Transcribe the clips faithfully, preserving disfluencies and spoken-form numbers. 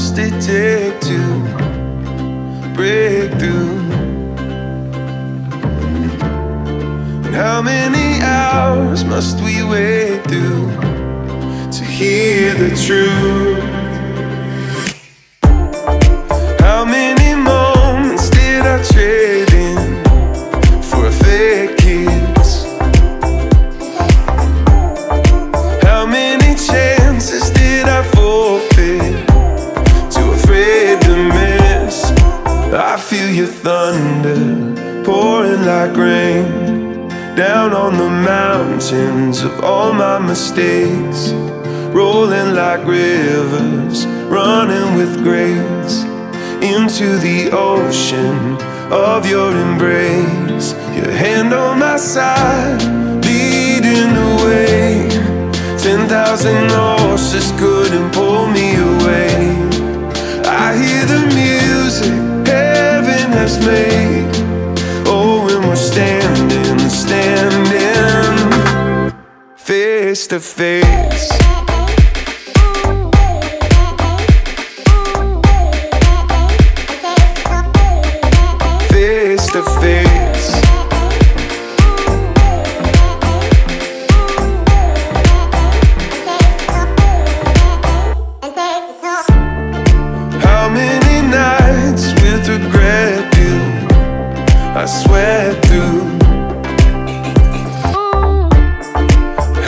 must it take to break through? And how many hours must we wait through to hear the truth? Your thunder pouring like rain down on the mountains of all my mistakes, rolling like rivers, running with grace into the ocean of your embrace. Your hand on my side, leading the way. Ten thousand horses couldn't pull me away. I hear the music has made. Oh, and we're standing, standing face to face. Face to face. How many nights with regret I sweat through?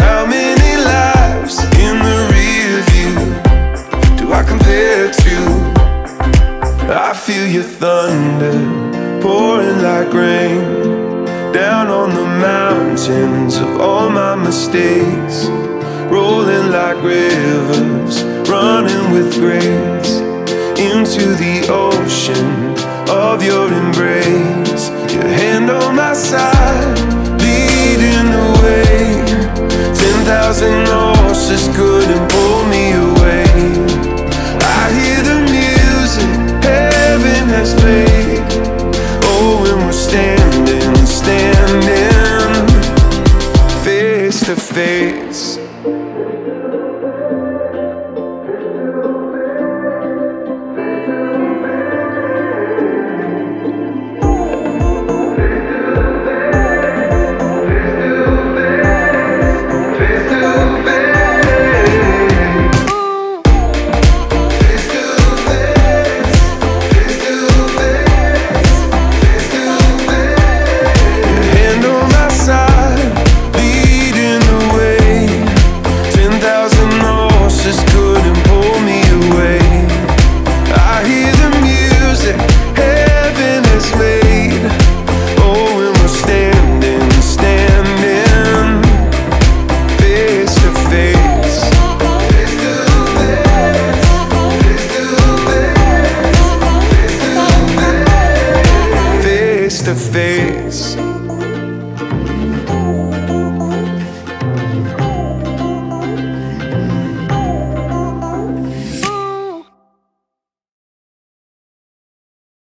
How many lives in the rear view do I compare to? I feel your thunder pouring like rain down on the mountains of all my mistakes, rolling like rivers, running with grace into the ocean of your embrace. Your hand on my side, leading the way. Ten thousand horses couldn't pull me away. I hear the music heaven has made. Oh, and we're standing, standing face to face.